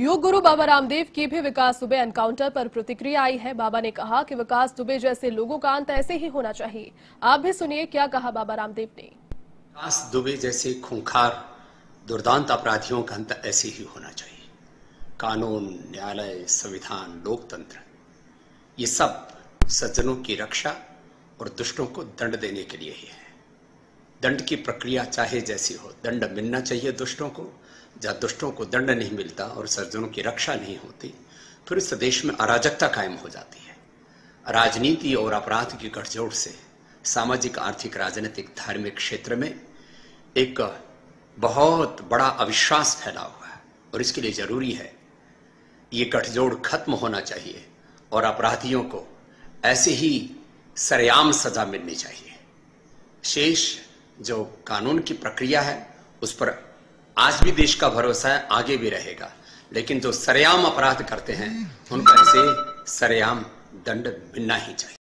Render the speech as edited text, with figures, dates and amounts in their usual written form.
योग गुरु बाबा रामदेव की भी विकास दुबे एनकाउंटर पर प्रतिक्रिया आई है। बाबा ने कहा कि विकास दुबे जैसे लोगों का अंत ऐसे ही होना चाहिए। आप भी सुनिए क्या कहा बाबा रामदेव ने। विकास दुबे जैसे खूंखार दुर्दांत अपराधियों का अंत ऐसे ही होना चाहिए। कानून, न्यायालय, संविधान, लोकतंत्र, ये सब सज्जनों की रक्षा और दुष्टों को दंड देने के लिए ही है। दंड की प्रक्रिया चाहे जैसी हो, दंड मिलना चाहिए दुष्टों को। जब दुष्टों को दंड नहीं मिलता और सज्जनों की रक्षा नहीं होती, फिर इस देश में अराजकता कायम हो जाती है। राजनीति और अपराध की गठजोड़ से सामाजिक, आर्थिक, राजनीतिक, धार्मिक क्षेत्र में एक बहुत बड़ा अविश्वास फैला हुआ है और इसके लिए जरूरी है ये गठजोड़ खत्म होना चाहिए और अपराधियों को ऐसे ही सरेआम सजा मिलनी चाहिए। शेष जो कानून की प्रक्रिया है उस पर आज भी देश का भरोसा है, आगे भी रहेगा, लेकिन जो सरेआम अपराध करते हैं उनको ऐसे सरेआम दंड मिलना ही चाहिए।